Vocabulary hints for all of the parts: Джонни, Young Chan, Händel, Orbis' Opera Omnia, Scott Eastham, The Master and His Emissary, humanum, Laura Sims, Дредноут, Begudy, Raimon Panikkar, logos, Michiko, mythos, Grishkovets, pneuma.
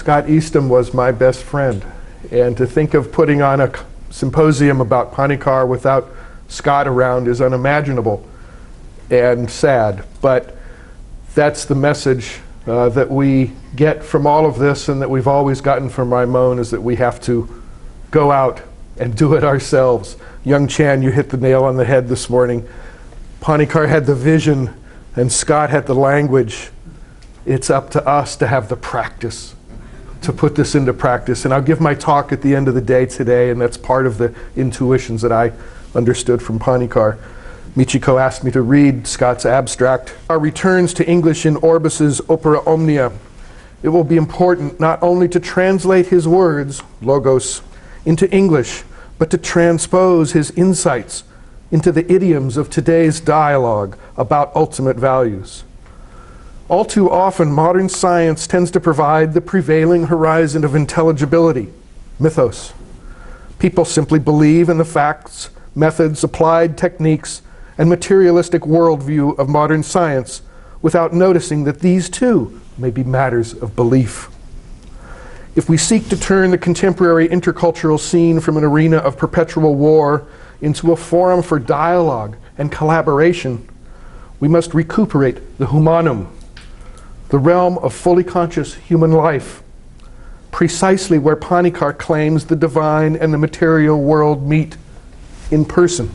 Scott Eastham was my best friend, and to think of putting on a symposium about Panikkar without Scott around is unimaginable and sad, but that's the message that we get from all of this, and that we've always gotten from Raimon, is that we have to go out and do it ourselves. Young Chan, you hit the nail on the head this morning. Panikkar had the vision and Scott had the language. It's up to us to have the practice, to put this into practice. And I'll give my talk at the end of the day today, and that's part of the intuitions that I understood from Panikkar. Michiko asked me to read Scott's abstract. Our returns to English in Orbis' Opera Omnia. It will be important not only to translate his words, logos, into English, but to transpose his insights into the idioms of today's dialogue about ultimate values. All too often, modern science tends to provide the prevailing horizon of intelligibility, mythos. People simply believe in the facts, methods, applied techniques, and materialistic worldview of modern science without noticing that these too may be matters of belief. If we seek to turn the contemporary intercultural scene from an arena of perpetual war into a forum for dialogue and collaboration, we must recuperate the humanum, the realm of fully conscious human life, precisely where Panikkar claims the divine and the material world meet, in person,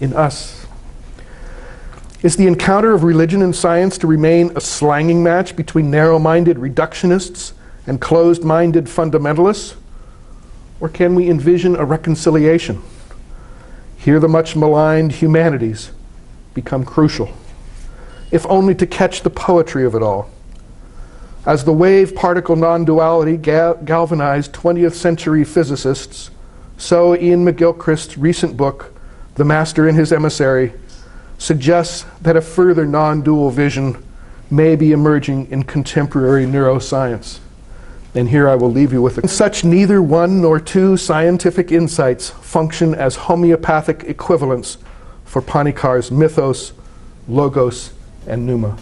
in us. Is the encounter of religion and science to remain a slanging match between narrow-minded reductionists and closed-minded fundamentalists? Or can we envision a reconciliation? Here the much maligned humanities become crucial, if only to catch the poetry of it all. As the wave-particle non-duality galvanized 20th century physicists, so Ian McGilchrist's recent book, The Master and His Emissary, suggests that a further non-dual vision may be emerging in contemporary neuroscience. And here I will leave you with it. Such neither one nor two scientific insights function as homeopathic equivalents for Panikkar's mythos, logos, and pneuma.